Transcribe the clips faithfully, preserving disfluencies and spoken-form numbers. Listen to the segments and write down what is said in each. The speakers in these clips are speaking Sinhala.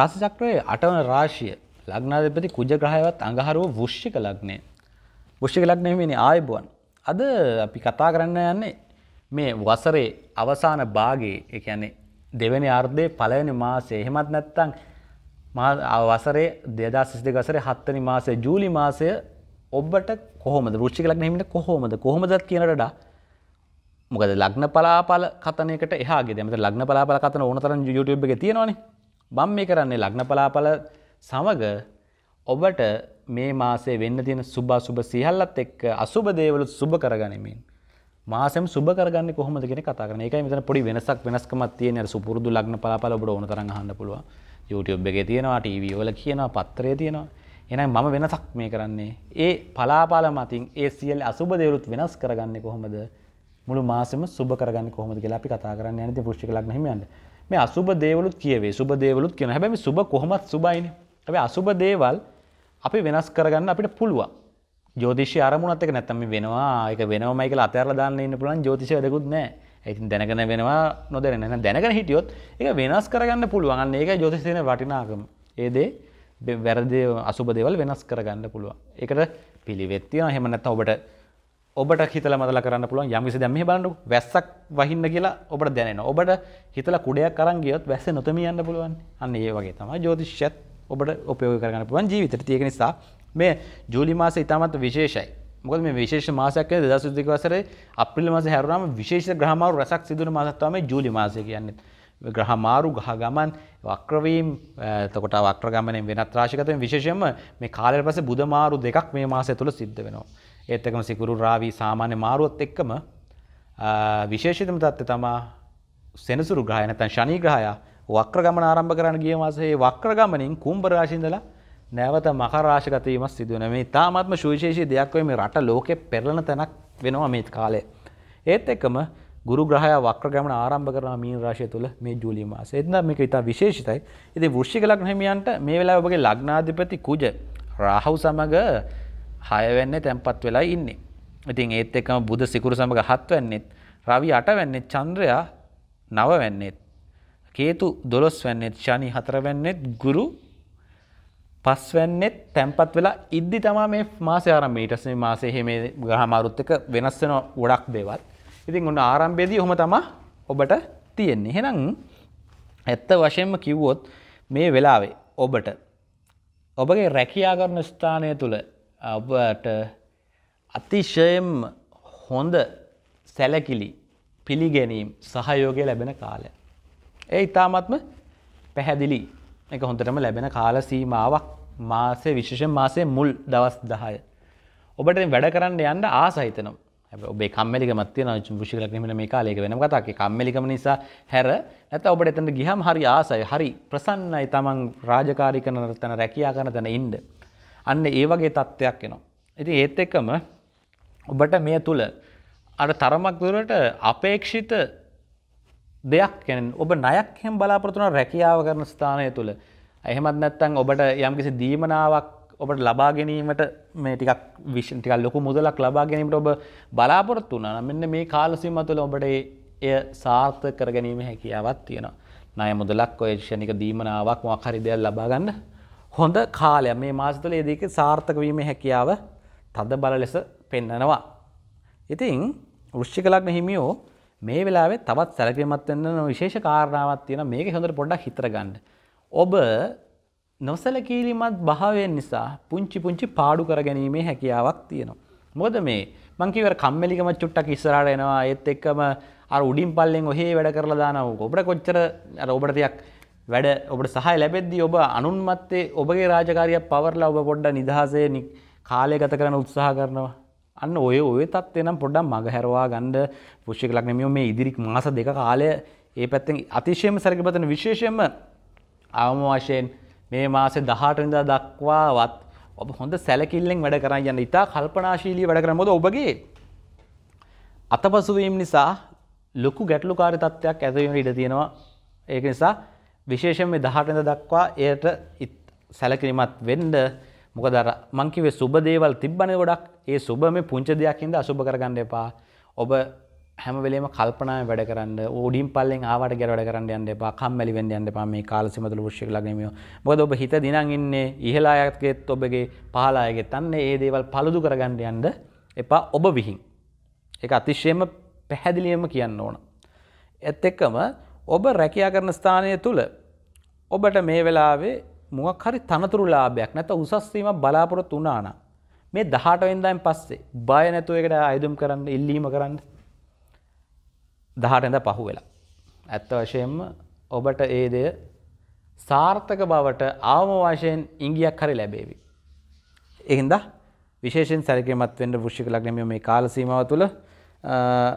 राशिचक्रे आठवन राशिय लग्नाधिपति කුජග්‍රහයවත් අඟහරුව වෘශ්චික ලග්නය. වෘශ්චික ලග්නය හිමිනේ ආයුබෝවන්. අද අපි කතා කරන්න යන්නේ මේ වසරේ අවසාන භාගයේ ඒ කියන්නේ දෙවෙනි අර්ධයේ පළවෙනි මාසයේ එහෙමත් නැත්නම් වසරේ දෙදාස් විසි දෙක වසරේ හත් වෙනි මාසයේ ජූලි මාසය ඔබට කොහොමද වෘශ්චික ලග්න හිමිට කොහොමද කොහොමදත් කියන රටා මොකද ලග්න පලාපල කතනයකට එහා ගියද මත ලග්න පලාපල කතන ඕනතරම් YouTube එකේ තියෙනවනේ මම මේ කරන්නේ ලග්න පලාපල සමග ඔබට මේ මාසේ වෙන්න තියෙන සුභ අසුභ සියල්ලත් එක්ක අසුභ දේවලුත් සුභ කරගනිමින් මාසෙම සුභ කරගන්නේ කොහොමද කියන කතා කරන. ඒකයි මෙතන පොඩි වෙනසක් වෙනස්කමක් තියෙන. අර සුපුරුදු ලග්න පලාපල ඔබට ඕන තරම් අහන්න පුළුවන්. YouTube එකේ තියෙනවා, ටීවී වල කියනවා, පත්‍රයේ තියෙනවා. එහෙනම් මම වෙනසක් මේ කරන්නේ. ඒ පලාපල මතින් ඒ සියල්ල අසුභ දේවලුත් වෙනස් කරගන්නේ කොහොමද? මුළු මාසෙම සුභ කරගන්නේ කොහොමද කියලා අපි කතා කරන්න යන්නේ. ඉතින් වෘශ්චික ලග්න හිමියන්ට මේ අසුභ දේවලුත් කියවේ. සුභ දේවලුත් කියන. හැබැයි මේ සුභ කොහොමත් සුභයිනේ. अभी अशुभ देवल अभी विनाश करना अपने पुलवा ज्योतिषी आरमून अत नम विनवा इक विनवा मैकल अत्यार दाने पुल ज्योतिष अदे दिन विनवा नोदेन दिन हिटियो इक विनाश करगा पुलवा इक ज्योतिष वाटना आगम ये वेरदे अशुभ देवल विनाश करगा पुलवा इक पीली व्यक्ति हेमंत ओबट ओबट हितल मदल कर पुलवा यम से दम्मी बन व्यसक वहिन्नगीला ओबट देन ओबट हितल कुड़िया करांगी व्यस नतमी अन्न पुलवा अन्न ये वगैतम ज्योतिष ඔබට උපයෝග කරගන්න පුළුවන් ජීවිතේට. ඒක නිසා මේ ජූලි මාසය ඉතාමත් විශේෂයි. මොකද මේ විශේෂ මාසයක් කියන්නේ දෙදාස් විසි දෙක වසරේ අප්‍රේල් මාසයේ හැරුණාම විශේෂ ග්‍රහමාරු රැසක් සිදුවන මාසයක් තමයි ජූලි මාසය කියන්නේ. ග්‍රහමාරු ගහ ගමන් වක්‍රවීම එතකොට වක්‍ර ගමනේ වෙනත් රාශිගත වෙන විශේෂයෙන්ම මේ කාලය පස්සේ බුධ මාරු දෙකක් මේ මාසය තුල සිද්ධ වෙනවා. ඒත් එක්කම සිකුරු රාවි සාමාන්‍ය මාරුවත් එක්කම විශේෂිතම තත්ත්වය තමයි සෙනසුරු ග්‍රහය නැත්නම් ශනි ග්‍රහය වක්‍රගමන ආරම්භ කරන්න ගිය මාසයේ වක්‍රගමනින් කුම්භ රාශිය ඉඳලා නැවත මකර රාශිගත වීමක් සිදු වෙනවා. මේ තාමත්ම සුවිශේෂී දෙයක් වෙයි. මේ රට ලෝකේ පෙරළන තැනක් වෙනවා මේ කාලය. ඒත් එක්කම ගුරු ග්‍රහය වක්‍රගමන ආරම්භ කරනවා මීන රාශිය තුල මේ ජූලි මාසයේ. එතන මේක ඉතා විශේෂිතයි. ඉතින් වෘශ්චික ලග්න හිමියන්ට මේ වෙලාවේ ඔබගේ ලග්නාධිපති කුජ රාහු සමග හය වෙන්නේ තැම්පත් වෙලා ඉන්නේ. ඉතින් ඒත් එක්කම බුධ සිකුරු සමග හත් වෙන්නේ, රවි අට වෙන්නේ, චන්ද්‍රයා නව වෙන්නේ, केतु दोलस वेन्नेत, शनि हतर वेन्नेत, गुरु पस वेन्नेत तेंपत वेला इद्दी तमा मे मासे आरंभे ඊට පස්සේ මාසේ එහෙම ග්‍රහ මාරුත් එක්ක වෙනස් වෙන ගොඩක් දේවල්. ඉතින් ඔන්න ආරම්භයේදී ඔහම තමයි ඔබට තියෙන්නේ. එහෙනම් ඇත්ත වශයෙන්ම කිව්වොත් මේ වෙලාවේ ඔබට ඔබගේ රැකියා කරන ස්ථානය තුල ඔබට අතිශයින් හොඳ සැලකිලි පිළිගැනීම් සහයෝගය ලැබෙන කාලය. ඒ ඉතාමත්ම පැහැදිලි එක හොඳටම ලැබෙන කාල සීමාවක් මාසේ විශේෂයෙන් මාසේ මුල් දවස් දහය ඔබට වැඩ කරන්න යන්න ආස හිතෙනවා. හැබැයි ඔබේ කම්මැලිකමක් තියෙනවා. වෘශ්චික ලග්න හිමියන්ට මේ කාලේ ඒක වෙනම කතාවක්. ඒ කම්මැලිකම නිසා හැර නැත්නම් ඔබට එතනට ගියහම හරි ආසයි, හරි ප්‍රසන්නයි තමන් රාජකාරී කරන තැන, රැකියා කරන තැන ඉන්න. අන්න ඒ වගේ තත්ත්වයක් එනවා. ඉතින් ඒත් එක්කම ඔබට මේ තුල අර තරමක් දුරට අපේක්ෂිත දෙයක් කියන්නේ ඔබ ණයක් හැම බලාපොරොත්තු වන රැකියාව කරන ස්ථානය තුල එහෙමත් නැත්නම් ඔබට යම්කිසි දීමනාවක් ඔබට ලබා ගැනීමට මේ ටිකක් ටිකක් ලොකු මුදලක් ලබා ගැනීමට ඔබ බලාපොරොත්තු වුණා නම් මෙන්න මේ කාල සීමාව තුළ ඔබට ඒ සාර්ථක කර ගැනීමේ හැකියාවක් තියෙනවා. ණය මුදලක් ඔය ක්ෂණික දීමනාවක් මොකක් හරි දෙයක් ලබා ගන්න හොඳ කාලය. මේ මාස තුළ මේ දෙක සාර්ථක වීමේ හැකියාව තද බල ලෙස පෙන්වනවා. ඉතින් වෘශ්චික ලග්න හිමියෝ මේ වෙලාවේ තවත් සැලකිලිමත් වෙන්න විශේෂ කාරණාවක් තියෙනවා. මේක හොඳට පොඩ්ඩක් හිතර ගන්න. ඔබ නොසැලකිලිමත් භාවයෙන් නිසා පුංචි පුංචි පාඩු කරගැනීමේ හැකියාවක් තියෙනවා. මොකද මේ මං කියවර කම්මැලිකම චුට්ටක් ඉස්සරහට එනවා. ඒත් එක්කම අර උඩින් පල්ලෙන් ඔහේ වැඩ කරලා දානවා. ඔබට කොච්චර අර ඔබට ටිකක් වැඩ ඔබට සහාය ලැබෙද්දී ඔබ අනුන් මැත්තේ ඔබගේ රාජකාරියක් පවර්ලා ඔබ පොඩ්ඩක් නිදහසේ කාලය ගත කරන්න උත්සාහ කරනවා. අන්න ඔය ඔය තත්ත්වේ නම් පොඩ්ඩක් මග හැරවා ගන්න. වෘශ්චික ලග්න හිමියෝ මේ ඉදිරි මාස දෙක කාලය ඒ පැත්තෙන් අතිශයම සැලකිලිමත් වෙන. විශේෂයෙන්ම ආවම වශයෙන් මේ මාසේ දහඅට වෙනිදා දක්වාවත් ඔබ හොඳ සැලකිල්ලෙන් වැඩ කරන් යන්න. ඉතා කල්පනාශීලී වැඩ කරන්න. මොකද ඔබගේ අතපසු වීම නිසා ලොකු ගැටලුකාරී තත්ත්වයක් ඇති වෙන්න ඉඩ තියෙනවා. ඒක නිසා විශේෂයෙන්ම මේ දහඅට වෙනිදා දක්වා එයට සැලකිලිමත් වෙන්න. මොකද අර මං කිව්වේ සුබ දේවල් තිබ්බනේ ගොඩක්. ඒ සුබ මේ පුංචි දෙයක් හින්දා අසුබ කරගන්න එපා. ඔබ හැම වෙලේම කල්පනායෙන් වැඩ කරන්න ඕඩින් පල්ලෙන් ආවට ගියර වැඩ කරන්න යන්න එපා කම්මැලි වෙන්න යන්න එපා මේ කාලසීමා තුළ වෘෂ්‍යක ලග්නෙමියෝ මොකද ඔබ හිත දිනන් ඉන්නේ ඉහළ ආයතකෙත් ඔබගේ පහළ ආයතකෙත් අන්නේ මේ දේවල් පළදු කරගන්න යන්න එපා ඔබ විහිං ඒක අතිශයම පැහැදිලිවම කියන්න ඕන ඒත් එක්කම ඔබ රැකියා කරන ස්ථානය තුල ඔබට මේ වෙලාවේ මොකක් හරි තනතුරු ලාභයක් නැත්නම් උසස් වීමක් බලාපොරොත්තු වුණා නම් මේ දහඅට වෙනිදායින් පස්සේ බය නැතුව ඒකට ආයුධම් කරන්න ඉල්ලීම කරන්න දහටඳ පහුවෙලා ඇත්ත වශයෙන්ම ඔබට ඒ දේ සාර්ථක බවට ආවම වශයෙන් ඉඟියක් හරි ලැබෙවි. ඒකින්ද විශේෂයෙන් සැලකීමත් වෙන්න වෘශ්චික ලග්නය මේ කාල සීමාව තුළ ඒ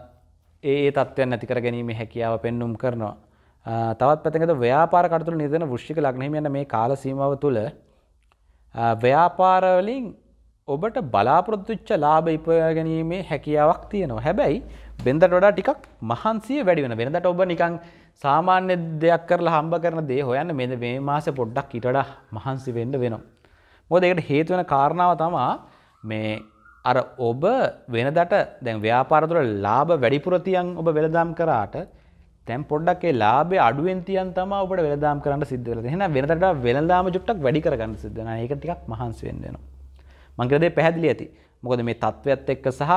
ඒ තත්ත්වයන් නැති කර ගැනීමේ හැකියාව පෙන්눔 කරනවා. තවත් පැත්තකට ව්‍යාපාර කටයුතු වල නියතන වෘශ්චික ලග්න හිමියන් මේ කාල සීමාව තුළ ව්‍යාපාර වලින් ඔබට බලාපොරොත්තු වෙච්ච ලාභ ඉපයා ගැනීමේ හැකියාවක් තියෙනවා. හැබැයි වෙනදට වඩා ටිකක් මහන්සිය වැඩි වෙනවා. වෙනදට ඔබ නිකන් සාමාන්‍ය දෙයක් කරලා හම්බ කරන දේ හොයන්න මේ මේ මාසේ පොඩ්ඩක් ඊට වඩා මහන්සි වෙන්න වෙනවා. මොකද ඒකට හේතු වෙන කාරණාව තමයි මේ අර ඔබ වෙනදට දැන් ව්‍යාපාර තුළ ලාභ වැඩිපුර තියන් ඔබ වෙළඳාම් කරාට දැන් පොඩ්ඩක් ඒ ලාභේ අඩුවෙන් තියන් තමයි ඔබට වෙළඳාම් කරන්න සිද්ධ වෙලා තියෙන්නේ. එහෙනම් වෙනදට වඩා වෙළඳාම ජොබ්ටක් වැඩි කරගන්න සිද්ධ වෙනවා. ඒක ටිකක් මහන්සි වෙන්න වෙනවා. මම කියන දේ පැහැදිලි ඇති. මොකද මේ තත්වයත් එක්ක සහ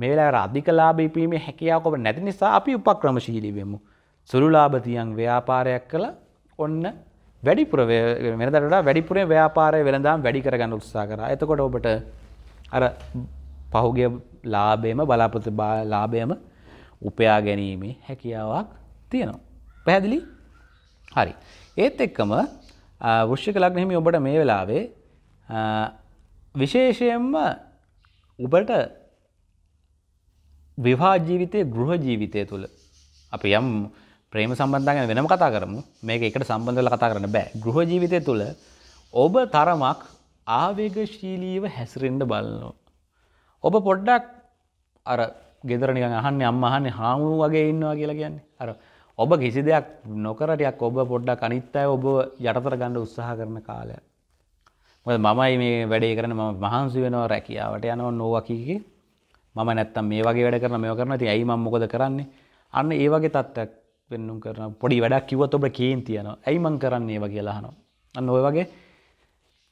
මේ වෙලාවට අධික ලාභ ඉපීමේ හැකියාවක් ඔබ නැති නිසා අපි උපක්‍රමශීලී වෙමු. සුළු ලාභ තියන් ව්‍යාපාරයක් කළා ඔන්න වැඩිපුර වෙනදට වඩා වැඩිපුරේ ව්‍යාපාරයේ වෙළඳාම් වැඩි කරගන්න උත්සාහ කරා. එතකොට ඔබට අර පහුගිය ලාභයේම බලාපොරොත්තු ලාභයේම උපයා ගැනීම හැකියාවක් තියෙනවා. පැහැදිලි? හරි. ඒත් එක්කම වෘශ්චික ලග්න හිමි ඔබට මේ වෙලාවේ විශේෂයෙන්ම ඔබට विवाह जीविते गृह जीविते तुल अभी हम प्रेम संबंध वेनम कथा करमु मेक इकड़ संबंध कथा करना बै गृह जीविते तुल ओब तरमाक आवेगशीलीव हेसरिंड बालन ओब पोड्डक अरे ගෙදර නිකන් අහන්නේ අම්මා අහන්නේ හාමු වගේ ඉන්නවා කියලා කියන්නේ අර ඔබ කිසි දෙයක් නොකර ටිකක් ඔබ පොඩ්ඩක් අනිත් අය ඔබ යටතර ගන්න උත්සාහ කරන කාලය මොකද මමයි මේ වැඩේ කරන්නේ මම මහන්සි වෙනවා රැකියාවට යනවා නෝවා කිකේ මම නැත්තම් මේ වගේ වැඩ කරන මේව කරනවා ඉතින් ඇයි මම මොකද කරන්නේ අන්න ඒ වගේ තත්ත්වයක් වෙන්නුම් කරන පොඩි වැඩක් කිව්වොත් ඔබ කේන්ති යනවා ඇයි මං කරන්නේ ඒවා කියලා අහනවා අන්න ඔය වගේ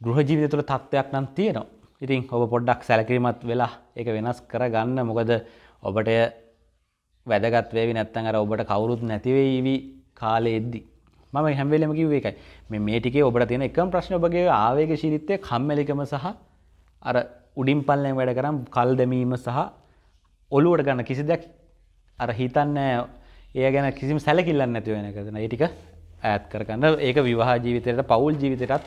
ගෘහ ජීවිතය තුළ තත්ත්වයක් නම් තියෙනවා ඉතින් ඔබ පොඩ්ඩක් සැලකිලිමත් වෙලා ඒක වෙනස් කරගන්න මොකද ඔබට වැදගත් වෙවි නැත්නම් අර ඔබට කවුරුත් නැති වෙවි කාලෙද්දි මම හැම වෙලෙම කිව්වේ ඒකයි මේ මේ ටිකේ ඔබට තියෙන එකම ප්‍රශ්නේ ඔබගේ ආවේගශීලීත්වය කම්මැලිකම සහ අර උඩින් පල්ලෙන් වැඩ කරන් කල් දැමීම සහ ඔළුවට ගන්න කිසි දෙයක් අර හිතන්නේ ඒ ගැන කිසිම සැලකිල්ලක් නැති වෙන එකද නේද? ඒ ටික ඈත් කරගන්න. ඒක විවාහ ජීවිතේට පෞල් ජීවිතේටත්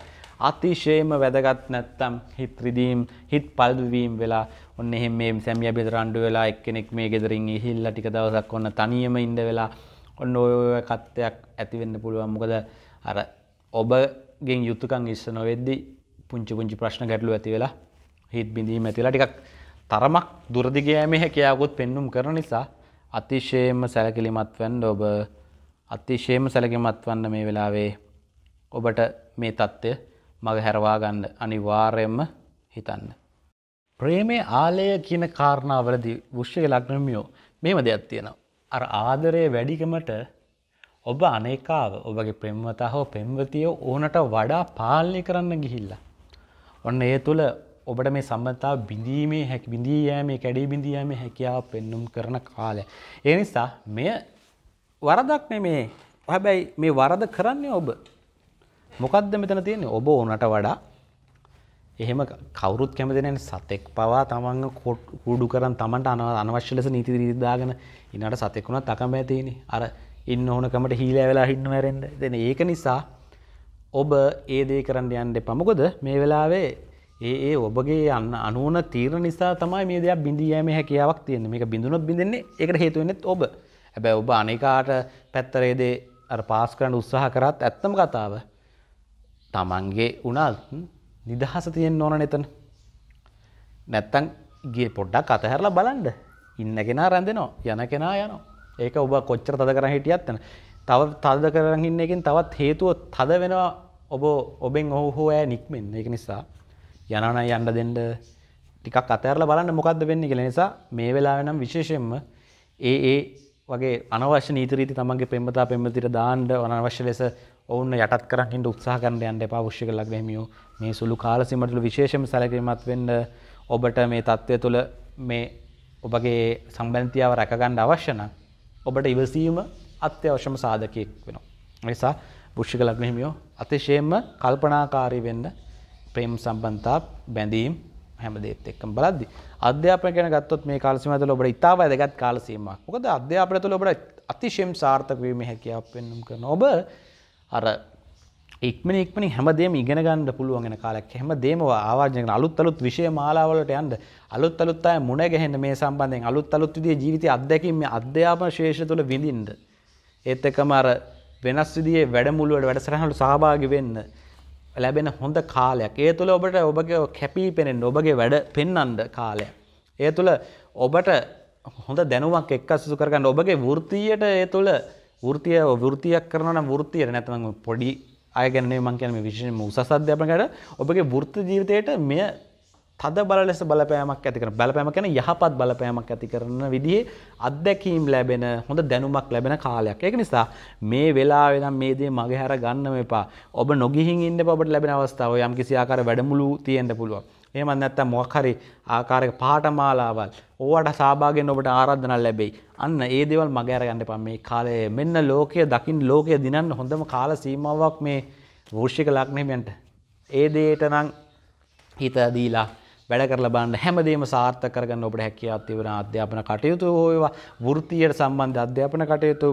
අතිශයම වැදගත් නැත්තම් හිත රිදීම් හිත පළදු වීම වෙලා ඔන්න එහෙම මේ සැමියා බෙද රණ්ඩු වෙලා එක්කෙනෙක් මේ ගෙදරින් ගිහිල්ලා ටික දවසක් ඔන්න තනියම ඉන්න වෙලා ඔන්න ඔය කත්තයක් ඇති වෙන්න පුළුවන්. මොකද අර ඔබගෙන් යුතුයකම් ඉස්ස නොවෙද්දී පුංචි පුංචි ප්‍රශ්න ගැටලු ඇති වෙලා හිත් බිඳීම ඇතිලා ටිකක් තරමක් දුරදිග යෑමේ හැකියාවකුත් පෙන්눔 කරන නිසා අතිශයම සැලකිලිමත් වෙන්න ඔබ අතිශයම සැලකිලිමත් වන්න මේ වෙලාවේ ඔබට මේ தත්ත්වය මග හැරවා ගන්න අනිවාර්යයෙන්ම හිතන්න. ප්‍රේමයේ ආලය කියන කාරණාවලදී වෘශ්චික ලග්න හිමියෝ මේම දෙයක් තියෙනවා. අර ආදරයේ වැඩිකමට ඔබ අනේකාව ඔබගේ ප්‍රේමවතා හෝ පෙම්වතිය ඕනට වඩා පාලනය කරන්න ගිහිල්ලා ඔන්න ඒ තුල ඔබට මේ සම්බන්ධතාව බිඳීමේ හැකි බිඳී යෑමේ කැඩී බිඳී යෑමේ හැකියාව පෙන්눔 කරන කාලය. ඒ නිසා මෙය වරදක් නෙමේ. හැබැයි මේ වරද කරන්නේ ඔබ. මොකද්ද මෙතන තියෙන්නේ? ඔබ ඕනට වඩා එහෙම කවුරුත් කැමති නැන්නේ සතෙක් පවා තමන්ව කූඩු කරන් තමන්ට අනවශ්‍ය ලෙස නීති රීති දාගෙන ඉන්නකට සතෙක් උනත් අකමැතිනේ. අර ඉන්න ඕනකමට හීලා වෙලා හින්න මැරෙන්න. ඉතින් ඒක නිසා ඔබ ඒ දේ කරන්න යන්න එපා. මොකද මේ වෙලාවේ ඒ ඒ ඔබගේ අන්න අනුන තීරණ නිසා තමයි මේ දෙයක් බිඳී යෑමේ හැකියාවක් තියෙන්නේ. මේක බිඳුනොත් බිඳෙන්නේ ඒකට හේතු වෙන්නේත් ඔබ. හැබැයි ඔබ අනේකාට පැත්තරේ දේ අර පාස් කරන්න උත්සාහ කරත් ඇත්තම කතාව තමන්ගේ උනත් නිදහස තියෙන්න ඕනනේ එතන. නැත්තම් ගියේ පොඩ්ඩක් අතහැරලා බලන්න. ඉන්න කෙනා රැඳෙනවා යන කෙනා යනවා. ඒක ඔබ කොච්චර තද කරන් හිටියත් යන. තව තද කරන් ඉන්න එකෙන් තවත් හේතුව තද වෙනවා ඔබ ඔබෙන් ඔහු හෝ ඈ නික්මෙන්න. ඒක නිසා යනවනම් යන්න දෙන්න ටිකක් අතහැරලා බලන්න මොකද්ද වෙන්නේ කියලා. නිසා මේ වෙලාවේ නම් විශේෂයෙන්ම ඒ ඒ වගේ අනවශ්‍ය නීති රීති තමන්ගේ පෙම්වතා පෙම්වතිට දාන්න අනවශ්‍ය ලෙස ඔවුන් යටත් කරන් ඉන්න උත්සාහ කරන්න යන්න එපා. අවශ්‍ය කරලා ගෑමියෝ මේ සුළු කාල සීමාව තුළ විශේෂම සැලකිලිමත් වෙන්න ඔබට මේ தත්ත්වය තුළ මේ ඔබගේ සම්බන්ධතාව රැක ගන්න අවශ්‍ය නම් ඔබට ඉවසීම අත්‍යවශ්‍යම සාධකයක් වෙනවා. ඒ නිසා වෘශ්චික ලග්න හිමියෝ අතිශයම කල්පනාකාරී වෙන්න ප්‍රේම සම්බන්ධතා බැඳීම් හැම දෙයක් එක්කම බලද්දි අධ්‍යාපනය ගැන ගත්තොත් මේ කාල සීමාව තුළ ඔබට ඉතා වැදගත් කාල සීමාවක්. මොකද අධ්‍යාපනය තුළ ඔබට අතිශයම සාර්ථක වීමේ හැකියාවක් වෙන්නම් කරන ඔබ අර ඉක්මන ඉක්මනින් හැමදේම ඉගෙන ගන්න පුළුවන් වෙන කාලයක්. හැමදේම ආවර්ජනය කරන අලුත් අලුත් විෂය මාලාවලට යන්න අලුත් අලුත් අය මුණ ගැහෙන්න මේ සම්බන්ධයෙන් අලුත් අලුත් විදිහේ ජීවිතය අත්දැකීම් මේ අධ්‍යාපන ශාස්ත්‍රය තුළ විඳින්න. ඒත් එක්කම අර වෙනස් විදිහේ වැඩමුළු වල වැඩසටහන් වල සහභාගී වෙන්න ලැබෙන හොඳ කාලයක්. ඒ තුළ ඔබට ඔබගේ කැපී පෙනෙන්න ඔබගේ වැඩ පෙන්වන්න කාලයක්. ඒ තුළ ඔබට හොඳ දැනුමක් එක්කසු කරගන්න ඔබගේ වෘත්තියට ඒ තුළ වෘත්තිය වෘත්තියක් කරනවා නම් වෘත්තියට නැත්නම් පොඩි आय गए मैं क्या विशेष उसा साध्यापन ओबे वृत्ति जीवित मे तद बल बलपैम कति बलपैम क्या यहाँ पद बलपैम कति विधि अद्दीम लैबेन हूँ धनुमक लैबेन खाले क्या मे वेला मे दे मगहर गन्नमेप ओब नोगी हिंग बट लैबेन अवस्था हो याम किसी आकार वेडमुलू तीयें पुलवा ఏమన్నత్తా మొఖరి ఆకారక పాఠమాలవల్ ఓవడ సహభాగిన ඔබට ආරාධනා ලැබෙයි. අන්න ඒ දේවල් මගේ අරගන්න එපා. මේ කාලයේ මෙන්න ලෝකයේ දකින් ලෝකයේ දිනන්න හොඳම කාල සීමාවක් මේ වෘශ්චික ලග්නෙමියන්ට. ඒ දේට නම් හිත දීලා වැඩ කරලා බලන්න හැමදේම සාර්ථක කරගන්න ඔබට හැකියාවක් තිබෙන අධ්‍යාපන කටයුතු හෝවා වෘත්තියට සම්බන්ධ අධ්‍යාපන කටයුතු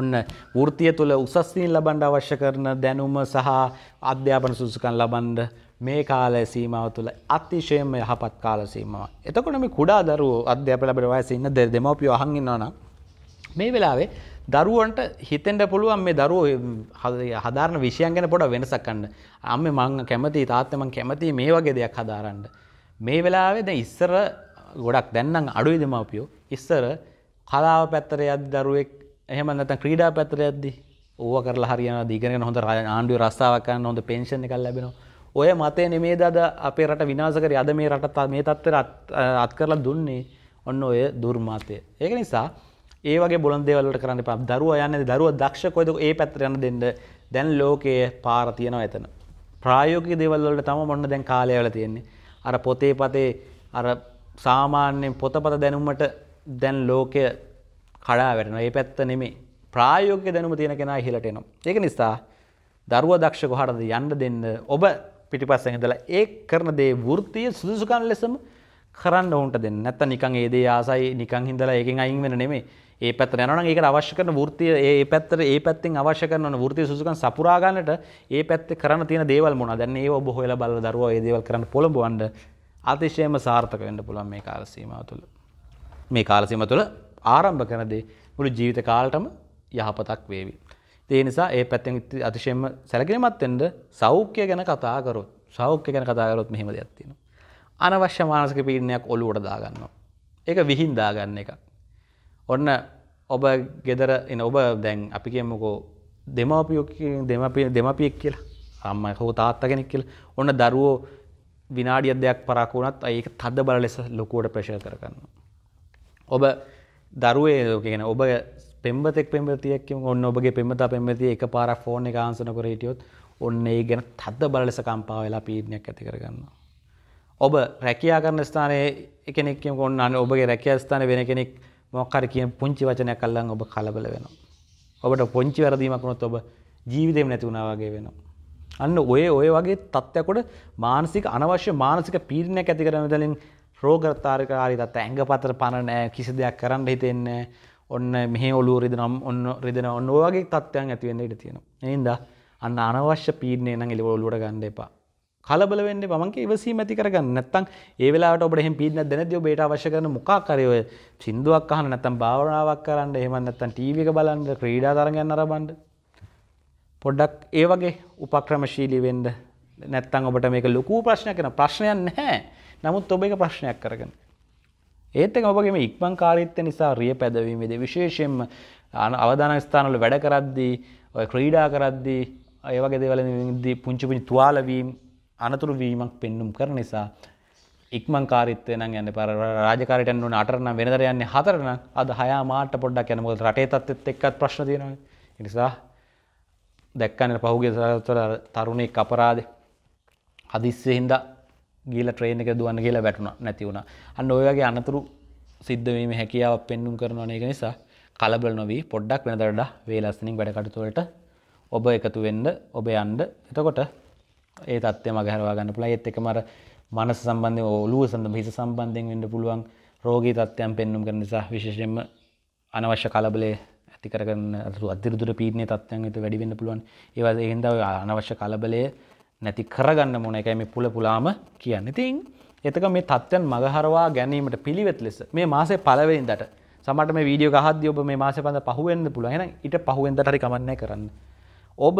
ඔන්න වෘත්තිය තුළ උසස් දින ලබන්න අවශ්‍ය කරන දැනුම සහ අධ්‍යාපන සුසුකම් ලබන්න මේ කාල සීමාව තුළ අතිශයම යහපත් කාල සීමාවක්. එතකොට මේ කුඩා දරුවෝ අධ්‍යාපන ලැබෙන වයසේ ඉන්න දෙමව්පියෝ අහන් ඉන්නවා නම් මේ වෙලාවේ දරුවන්ට හිතෙන්න පුළුවන් මේ දරුවෝ හදාරන විෂයන් ගැන පොඩ වෙනසක් ගන්න. අම්මේ මං කැමතියි තාත්තේ මං කැමතියි මේ වගේ දෙයක් හදාරන්න. මේ වෙලාවේ දැන් ඉස්සර ගොඩක් දැන් නම් අඩුයි දෙමව්පියෝ ඉස්සර කලාව පැත්තට යද්දි දරුවෙක් එහෙම නැත්නම් ක්‍රීඩා පැත්තට යද්දි ඕවා කරලා හරියනවාද ඉගෙනගෙන හොඳ ආණ්ඩුවේ රස්සාවක් ගන්න හොඳ පෙන්ෂන් එකක් ලැබෙනවා. ඔය මතේ නෙමේද අද අපේ රට විනාශ කරේ. අද මේ රට මේ තත්ත්වයට අත් කරලා දුන්නේ ඔන්න ඔය දුර්මතය. ඒක නිසා ඒ වගේ බොළඳ දේවල් වලට කරන්න එපා. දරුවා යන්නේ දරුවා දක්ෂ කොයිද ඒ පැත්තට යන්න දෙන්න. දැන් ලෝකයේ පාර තියෙනවා එතන. ප්‍රායෝගික දේවල් වලට තමයි මොන්න දැන් කාලය වෙලා තියෙන්නේ. අර පොතේ පතේ අර සාමාන්‍ය පොතපත දැනුමට දැන් ලෝකයේ කඩා වැටෙනවා. ඒ පැත්ත නෙමෙයි. ප්‍රායෝගික දැනුම තියෙන කෙනා ඉහළට එනවා. ඒක නිසා දරුවා දක්ෂ කොහටද යන්න දෙන්න. ඔබ පිටිපස්සෙන් ඉඳලා ඒ කරන දේ වෘත්තිය සුදුසුකම් ලෙසම කරන්න උන්ට දෙන්න. නැත්නම් නිකන් ඒ දේ ආසයි නිකන් ඉඳලා ඒකෙන් අයින් වෙන නෙමෙයි. ඒ පැත්තට යනවා නම් ඒකට අවශ්‍ය කරන වෘත්තිය ඒ පැත්තට ඒ පැත්තෙන් අවශ්‍ය කරන වෘත්තිය සුදුසුකම් සපුරා ගන්නට ඒ පැත්තේ කරන්න තියෙන දේවල් මොනවාද? දැන් ඒව ඔබ හොයලා බලලා දරුවා ඒ දේවල් කරන්න පොළඹවන්න අතිශයම සාර්ථක වෙන්න පුළුවන් මේ කාල සීමාව තුළ. මේ කාල සීමාව තුළ ආරම්භ කරන දේ මුළු ජීවිත කාලයටම යහපතක් වේවි. ඒ නිසා ඒ පැත්තෙන් අතිශයම සැලකිලිමත් වෙන්න සෞඛ්‍ය ගැන කතා කරොත් සෞඛ්‍ය ගැන කතා කරොත් මෙහෙම දෙයක් තියෙනවා. අනවශ්‍ය මානසික පීඩනයක් ඔළුවට දාගන්නවා. ඒක විහිං දාගන්න එකක්. ඔන්න ඔබ ගෙදර එන ඔබ දැන් අපි කියමුකෝ දෙමාපියෙක් දෙමාපියෙක් දෙමාපියෙක් කියලා අම්මා හෝ තාත්තා කෙනෙක් කියලා. ඔන්න දරුවෝ විනාඩියක් දෙකක් පරාක වුණත් ඒක තද බල ලෙස ලොකුවට ප්‍රෙෂර් කරගන්නවා. ඔබ දරුවේ කියන ඔබ පෙම්වතෙක් පෙම්වතියෙක් කියමු ඔන්න ඔබගේ පෙම්වතා පෙම්වතිය එකපාරක් ෆෝන් එක ආන්සර් කර හිටියොත් ඔන්න ඒ ගැන තද බල ලෙස කම්පා වෙලා පීඩනයක් ඇති කරගන්නවා. ඔබ රැකියා කරන ස්ථානයේ කෙනෙක් කියමු ඔන්න ඔබගේ රැකියා ස්ථානයේ වෙන කෙනෙක් මොකක් හරි කියන පුංචි වචනයක් අල්ලන් ඔබ කලබල වෙනවා. ඔබට පුංචි වැරදීමක් වුණොත් ඔබ ජීවිතේම නැති වුණා වගේ වෙනවා. අන්න ඔය ඔය වගේ තත්ත්වයක් උඩ මානසික අනවශ්‍ය මානසික පීඩනයක් ඇති කරන විදිහෙන් රෝගතරකාරී තත්ත්ව ඇඟපතර පණ නැහැ කිසි දෙයක් කරන්න හිතෙන්නේ ඔන්න මෙහි ඔළුව රිදෙනම් ඔන්න රිදෙන ඔන්න ඔය වගේ තත්ත්වයන් ඇති වෙන්න ඉඩ තියෙනවා. ඒ හින්දා අන්න අනවශ්‍ය පීඩනය නම් එළව ඔළුවට ගන්න එපා. කලබල වෙන්න එපා. මං කිය ඉවසීම ඇති කරගන්න. නැත්තම් ඒ වෙලාවට ඔබට එහෙම පීඩනයක් දැනෙද්දී ඔබට අවශ්‍ය කරන මොකක් හරි ඔය සින්දුවක් අහන්න නැත්තම් භාවනාවක් කරන්න එහෙම නැත්තම් ටීවී එක බලන්න ක්‍රීඩා තරඟයන් නරඹන්න පොඩ්ඩක් ඒ වගේ උපක්‍රමශීලී වෙන්න. නැත්තම් ඔබට මේක ලොකු ප්‍රශ්නයක් වෙන ප්‍රශ්නයක් නැහැ. නමුත් ඔබ එක ප්‍රශ්නයක් කරගෙන ඒත් එක ඔබගේ මේ ඉක්මන් කාරීත්වය නිසා රිය පැදවීමේදී විශේෂයෙන්ම අවදාන ස්ථානවල වැඩ කරද්දී ඔය ක්‍රීඩා කරද්දී ඒ වගේ දේවල් වලින් පුංචි පුංචි තුවාල වීම අනතුරු වීමක් පෙන්눔 කරන නිසා ඉක්මන්කාරීත්වය නම් යන්නේ පාර රාජකාරියට යන්න ඕනේ අටට නම් වෙනතර යන්නේ හතරට නම් අද හය මාට පොඩ්ඩක් යන මොකද රටේ තත්ත්වෙත් එක්කත් ප්‍රශ්න තියෙනවානේ. ඒ නිසා දැක්කනේ පහුගිය සතියේ තරුණෙක් අපරාධේ හදිස්සියෙන්ද ගිහලා ට්‍රේන් එකට දුවන්න ගිහලා වැටුණා නැති වුණා. අන්න ඔය වගේ අනතුරු සිද්ධ වීමේ හැකියාවක් පෙන්නුම් කරනවා නේක නිසා කලබල නොවී පොඩ්ඩක් වෙනතර වඩා වේලස්සනින් වැඩ කටයුතු වලට ඔබ එකතු වෙන්න ඔබ යන්න. එතකොට ඒ தත්ත්වය මගහැරවා ගන්න පුළුවන්. ඒත් එකම අර මනස සම්බන්ධයෙන් ඔළුව සම්බන්ධ හිත සම්බන්ධයෙන් වෙන්න පුළුවන් රෝගී தත්ත්වයන් පෙන්වුම් කරන නිසා විශේෂයෙන්ම අනවශ්‍ය කලබලයේ ඇති කරගන්න අතිරුදුර පීඩනයේ தත්ත්වයන් හිත වැඩි වෙන්න පුළුවන්. ඒවා ඒ හින්දා ඔය අනවශ්‍ය කලබලයේ නැති කරගන්න මොන එකයි මේ පුල පුලාම කියන්නේ. ඉතින් එතක මේ தත්ත්වයන් මගහැරවා ගැනීමට පිළිවෙත් ලෙස මේ මාසේ පළවෙනිදාට සමහරට මේ වීඩියෝ ගහද්දී ඔබ මේ මාසේ පන්ද පහුවෙන්න පුළුවන්. එහෙනම් ඊට පහුවෙන්දාට හරි කමක් නැහැ කරන්න. ඔබ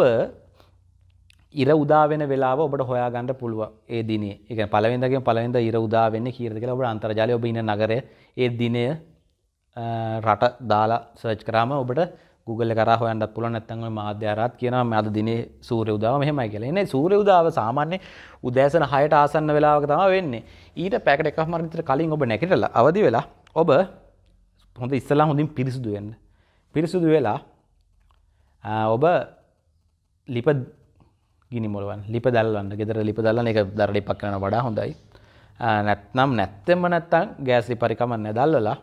ඉර උදා වෙන වෙලාව ඔබට හොයා ගන්න පුළුවන් ඒ දිනේ. ඒ කියන්නේ පළවෙනිදාගෙන් පළවෙනිදා ඉර උදා වෙන්නේ කීයද කියලා ඔබට අන්තර්ජාලය ඔබ ඉන්න නගරය ඒ දිනය රට දාලා සර්ච් කරාම ඔබට Google එක කරා හොයන්නත් පුළුවන්. නැත්නම් ඔය මාධ්‍ය ආරාත් කියනවා මේ අද දිනේ සූර්ය උදාව මෙහෙමයි කියලා. එනේ සූර්ය උදාව සාමාන්‍ය උදෑසන හයට ආසන්න වෙලාවක තමයි වෙන්නේ. ඊට පැයකට එකමාරක් විතර කලින් ඔබ නැගිටලා අවදි වෙලා ඔබ හොඳ ඉස්සලා හොඳින් පිරිසුදු වෙන්න. පිරිසුදු වෙලා ඔබ ලිප ගිනි මොලවන්න ලිප දැල්වන්න ගෙදර ලිප දැල්වන්න ඒක දර ලිපක් කරනවා වඩා හොඳයි. නැත්නම් නැත්තෙම නැත්තම් ගෑස් ලිප හරි කමක් නැහැ දැල්වලා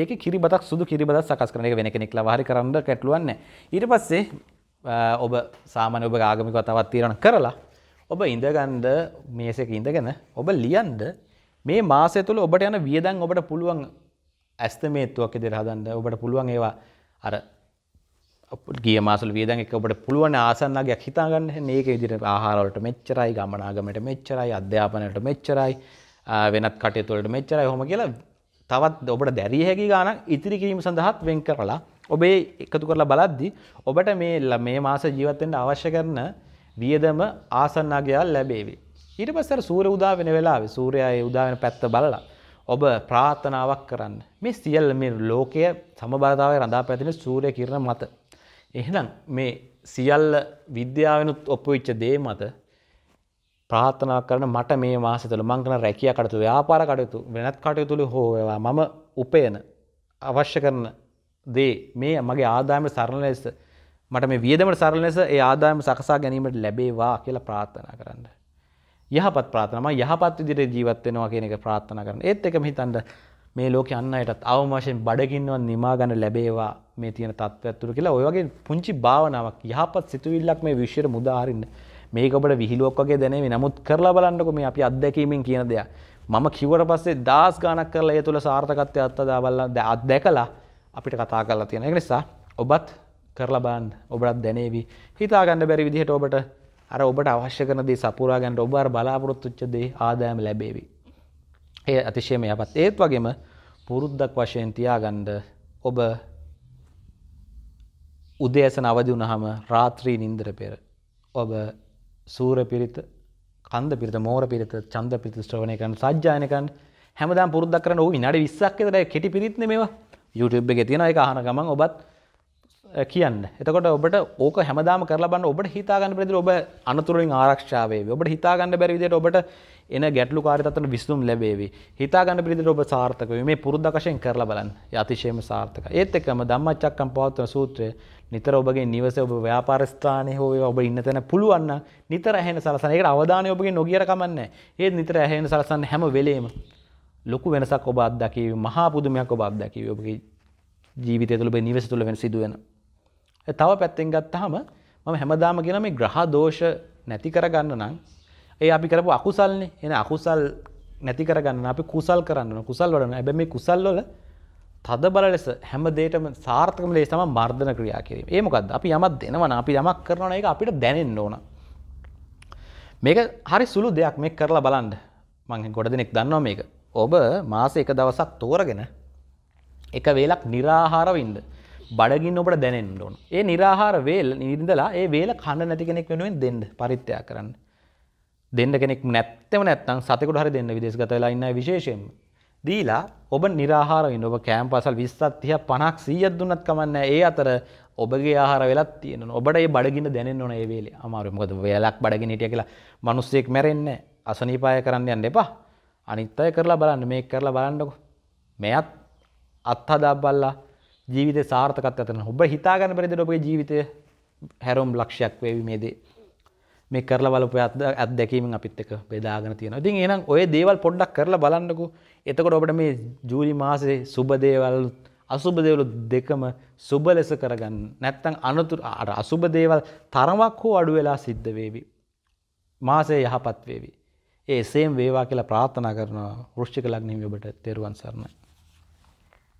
ඒකේ කිරි බතක් සුදු කිරි බතක් සකස් කරන එක වෙන කෙනෙක් ලවා හරි කරන්න කැටලුවක් නැහැ. ඊට පස්සේ ඔබ සාමාන්‍ය ඔබ ආගමික වතාවක් තීරණ කරලා ඔබ ඉඳගන්න මේසෙක ඉඳගෙන ඔබ ලියන්න මේ මාසය තුල ඔබට යන වියදම් ඔබට පුළුවන් ඇස්තමේත්තුවක් ඉදිරියට හදන්න. ඔබට පුළුවන් ඒවා අර ගිය මාසවල වියදම් එක්ක ඔබට පුළුවන් ආසන්න අගයක් හිතා ගන්න. මේක විදිහට ආහාර වලට මෙච්චරයි, ගමනාගමනට මෙච්චරයි, අධ්‍යාපන වලට මෙච්චරයි, වෙනත් කටයුතු වලට මෙච්චරයි ඔහොම කියලා තවත් ඔබට දැරිය හැකි ගාණක් ඉතිරි කිරීම සඳහාත් වෙන් කරලා ඔබේ එකතු කරලා බලද්දි ඔබට මේ මේ මාස ජීවත් වෙන්න අවශ්‍ය කරන වියදම ආසන්න අගය ලැබෙවි. ඊට පස්සේ අර සූර්ය උදා වෙන වෙලාවේ සූර්යයා ඒ උදා වෙන පැත්ත බලලා ඔබ ප්‍රාර්ථනාවක් කරන්න. මේ සියල්ල මේ ලෝකයේ සමබරතාවය රඳා පැවතින සූර්ය කිරණ මත එහෙනම් මේ සියල්ල විද්‍යාවෙනුත් ඔප්පු වෙච්ච දේ මත ප්‍රාර්ථනා කරන මට මේ මාසය තුළ මම කරන රැකියා කටයුතු ව්‍යාපාර කටයුතු වෙනත් කටයුතු වල හෝ වේවා මම උපයන අවශ්‍ය කරන දේ මේ මගේ ආදායමට සරල ලෙස මට මේ වියදමට සරල ලෙස ඒ ආදායම සකසා ගැනීමට ලැබේවා කියලා ප්‍රාර්ථනා කරන්න. යහපත් ප්‍රාර්ථනා මම යහපත් විදිහට ජීවත් වෙනවා කියන එක ප්‍රාර්ථනා කරන්න. ඒත් එකම හිතන්න මේ ලෝකේ අන් අයටත් අවම වශයෙන් බඩගින්නවත් නිමා ගන්න ලැබේවා මේ තියෙන තත්ත්වයක් තුල කියලා ඔය වගේ පුංචි භාවනාවක් යහපත් සිතුවිල්ලක් මේ විශ්වයට මුදා හරින්න. මේක ඔබට විහිළුවක් වගේ දැනෙන්නේ. නමුත් කරලා බලන්නකෝ මේ අපි අත්දැකීමෙන් කියන දෙයක්. මම කිව්වට පස්සේ දාස් ගාණක් කරලා ඒ තුල සාර්ථකත්වයට අත්දැක බලලා අත්දැකලා අපිට කතා කරලා තියෙනවා. ඒක නිසා ඔබත් කරලා බලන්න. ඔබටත් දැනේවි. හිතා ගන්න බැරි විදිහට ඔබට අර ඔබට අවශ්‍ය කරන දේ සපුරා ගන්න ඔබ අර බලාපොරොත්තු වෙච්ච දේ ආදායම ලැබේවි. ඒ අතිශයම යහපත්. ඒත් වගේම පුරුද්දක් වශයෙන් තියාගන්න ඔබ උදෑසන අවදි වුණාම රාත්‍රී නිින්දට පෙර ඔබ සූර්ය පිරිත, කන්ද පිරිත, මෝර පිරිත, චන්ද පිරිත ශ්‍රවණය කරන සජ්ජායන කරන හැමදාම පුරුද්දක් කරන ඕ විනාඩි විස්සක් විතර ඒ කෙටි පිරිත්නේ මේවා YouTube එකේ තියෙනවා. ඒක අහන ගමන් ඔබත් කියන්න. එතකොට ඔබට ඕක හැමදාම කරලා බලන්න ඔබට හිතා ගන්න බැරි විදිහට ඔබ අනතුරු වලින් ආරක්ෂා වේවි. ඔබට හිතා ගන්න බැරි විදිහට ඔබට එන ගැටලුකාරී තත්ත්වන විසඳුම් ලැබේවි. හිතා ගන්න බැරි විදිහට ඔබ සාර්ථක වෙයි. මේ පුරුද්දක් වශයෙන් කරලා බලන්න. ඒ අතිශයම සාර්ථකයි. ඒත් එක්කම ධම්මචක්කම් පවත්වන සූත්‍රය නිතර ඔබගේ නිවසේ ඔබ ව්‍යාපාර ස්ථානයේ හෝ වේවා ඔබ ඉන්න තැන පුළුවන් නම් නිතර ඇහෙන සලසන. ඒකට අවධානය ඔබගේ නොගියර කමක් නැහැ. ඒත් නිතර ඇහෙන සලසන හැම වෙලේම ලොකු වෙනසක් ඔබ අත්දකීවි. මහා පුදුමයක් ඔබ අත්දකීවි. ඔබගේ ජීවිතය තුළ ඔබේ නිවස තුළ වෙන සිදුවෙන. තව පැත්තෙන් ගත්තාම මම හැමදාම කියන මේ ග්‍රහ දෝෂ නැති කරගන්න නම් ඒ අපි කරපු අකුසල්නේ. එහෙනම් අකුසල් නැති කරගන්න අපි කුසල් කරන්න ඕන. කුසල් වඩන්න. හැබැයි මේ කුසල් වල තද බල ලෙස හැම දෙයකම සාර්ථකම ලෙස තමයි මර්ධන ක්‍රියා කිරීම. ඒ මොකද්ද? අපි යමක් දෙනවා නම් අපි යමක් කරනවා නම් ඒක අපිට දැනෙන්න ඕන. මේක හරි සුළු දෙයක්. මේක කරලා බලන්න. මම ගොඩ දෙනෙක් දන්නවා මේක. ඔබ මාසේ එක දවසක් තෝරගෙන එක වේලක් निराහාරව ඉන්න. බඩගින්න ඔබට දැනෙන්න ඕන. ඒ निराහාර වේල ඉඳලා ඒ වේල කන්න නැති කෙනෙක් වෙනුවෙන් දෙන්න පරිත්‍යාග කරන්න. දෙන්න කෙනෙක් නැත්තෙම නැත්තම් සතෙකුට හරි දෙන්න විදේශගත වෙලා ඉන්න අය විශේෂයෙන්ම දීලා ඔබ निराහාර වෙන්න. ඔබ කැම්පසල් විස්සක් තිහක් පනහක් සීයක් දුන්නත් කමක් නැහැ. ඒ අතර ඔබගේ ආහාර වෙලක් තියෙනවා. ඔබට ඒ බඩගින්න දැනෙන්න ඕන ඒ වෙලේ. අමාරුයි. මොකද වේලක් බඩගින්න හිටියා කියලා මිනිස්සෙක් මැරෙන්නේ නැහැ. අසනීපාය කරන්න යන්න එපා. आणि तय करला बलान मे करला बलान मेयत अत्थ दाब्बल्ला ජීවිතේ සාර්ථකත්වයක් ගන්න ඔබ හිතා ගන්න බැරිද ඔබේ ජීවිතයේ හැරොම් ලක්ෂයක් වේවි මේ දේ මේ කරලා බලපු අත්දැකීමෙන් අපිත් එක බෙදාගෙන තියෙනවා. ඉතින් එහෙනම් ඔය දේවල් පොඩ්ඩක් කරලා බලන්නකෝ. එතකොට ඔබට මේ ජූලි මාසේ සුබ දේවල් අසුබ දේවල් දෙකම සුබ ලෙස කරගන්න. නැත්නම් අනුතුරු අසුබ දේවල් තරමක් හෝ අඩු වෙලා සිද්ධ වේවි. මාසේ යහපත් වේවි. ඒ සේම් වේවා කියලා ප්‍රාර්ථනා කරනවා. වෘශ්චික ලග්නෙ ඔබට තෙරුවන් සරණයි.